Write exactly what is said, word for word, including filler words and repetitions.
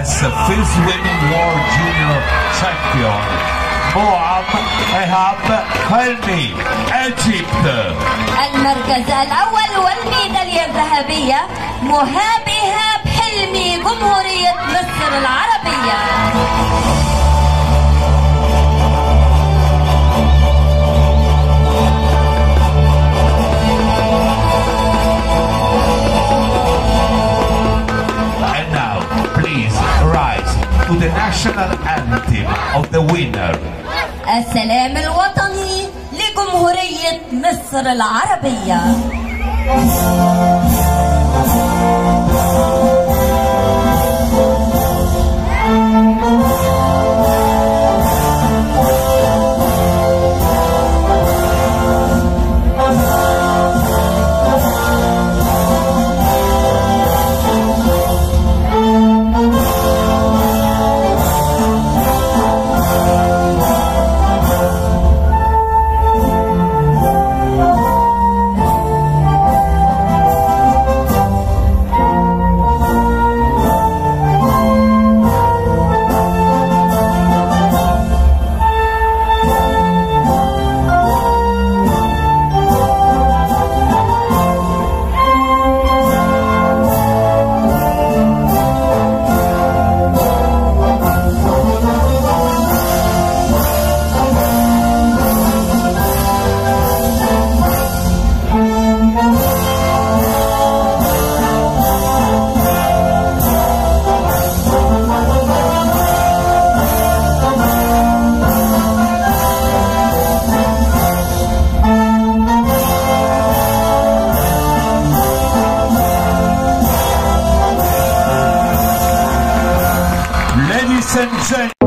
الناس في السويدن وورد جونيور شامبيون مهاب إيهاب حلمي إيجيبت. المركز الأول والميدالية الذهبية مهاب إيهاب حلمي جمهورية مصر العربية. To the national anthem of the winner. السلام الوطني لجمهورية مصر العربية. Ladies and gentlemen.